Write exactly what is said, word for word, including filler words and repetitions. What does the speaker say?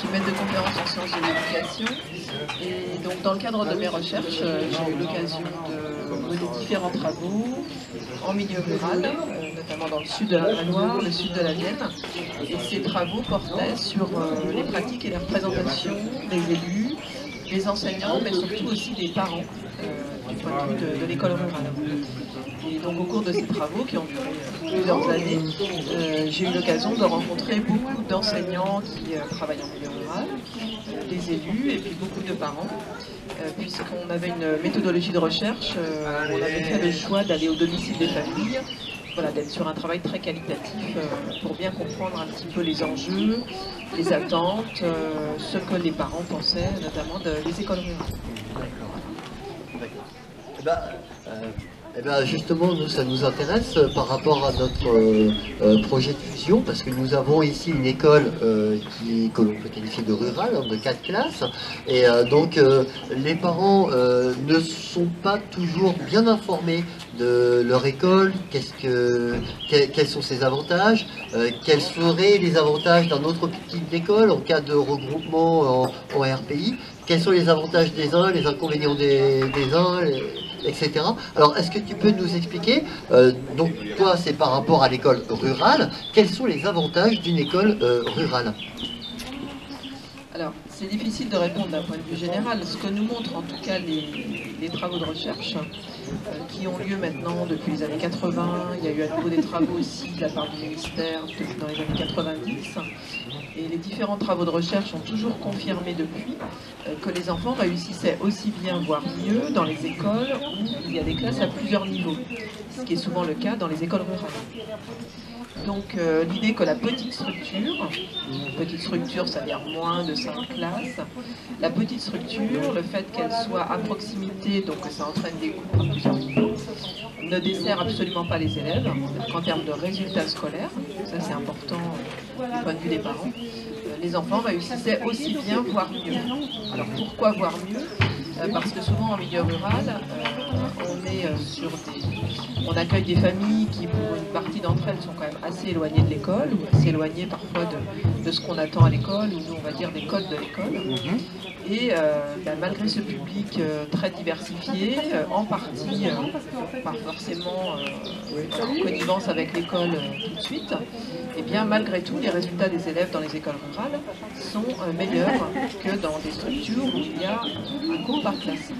suis maître de conférence en sciences de l'éducation. Et donc dans le cadre de mes recherches, j'ai eu l'occasion de mener différents travaux en milieu rural, notamment dans le sud de la Loire, le sud de la Vienne. Et ces travaux portaient sur les pratiques et les représentations des élus, des enseignants, mais surtout aussi des parents euh, du point de vue de, de l'école rurale. Et donc au cours de ces travaux, qui ont duré plusieurs années, euh, j'ai eu l'occasion de rencontrer beaucoup d'enseignants qui euh, travaillent en milieu rural, euh, des élus et puis beaucoup de parents, euh, puisqu'on avait une méthodologie de recherche, euh, on avait fait le choix d'aller au domicile des familles, voilà, d'être sur un travail très qualitatif euh, pour bien comprendre un petit peu les enjeux, les attentes, euh, ce que les parents pensaient, notamment de, des écoles rurales. D'accord. Eh ben, euh... Eh bien justement, nous, ça nous intéresse euh, par rapport à notre euh, euh, projet de fusion, parce que nous avons ici une école euh, qui, que l'on peut qualifier de rurale, de quatre classes, et euh, donc euh, les parents euh, ne sont pas toujours bien informés de leur école, qu'est-ce que, que, quels sont ses avantages, euh, quels seraient les avantages d'un autre type d'école en cas de regroupement en, en R P I, quels sont les avantages des uns, les inconvénients des, des uns, les... et cetera. Alors, est-ce que tu peux nous expliquer, euh, donc toi c'est par rapport à l'école rurale, quels sont les avantages d'une école euh, rurale? Alors, c'est difficile de répondre d'un point de vue général. Ce que nous montrent en tout cas les, les travaux de recherche, euh, qui ont lieu maintenant depuis les années quatre-vingts, il y a eu à nouveau des travaux aussi de la part du ministère dans les années quatre-vingt-dix, et les différents travaux de recherche ont toujours confirmé depuis euh, que les enfants réussissaient aussi bien, voire mieux, dans les écoles où il y a des classes à plusieurs niveaux, ce qui est souvent le cas dans les écoles rurales. Donc euh, l'idée que la petite structure, petite structure ça veut dire moins de cinq classes, la petite structure, le fait qu'elle soit à proximité, donc que ça entraîne des cours à plusieurs niveaux, ne dessert absolument pas les élèves en termes de résultats scolaires, ça c'est important euh, du point de vue des parents, euh, les enfants réussissaient aussi bien, voire mieux. Alors pourquoi voire mieux ? euh, Parce que souvent en milieu rural, euh, on est euh, sur des... On accueille des familles qui, pour une partie d'entre elles, sont quand même assez éloignées de l'école, ou assez éloignées parfois de, de ce qu'on attend à l'école, ou on va dire des codes de l'école. Et euh, bah, malgré ce public euh, très diversifié, euh, en partie, euh, pas forcément euh, en connivence avec l'école euh, tout de suite, et bien malgré tout, les résultats des élèves dans les écoles rurales sont euh, meilleurs que dans des structures où il y a un cours par classe.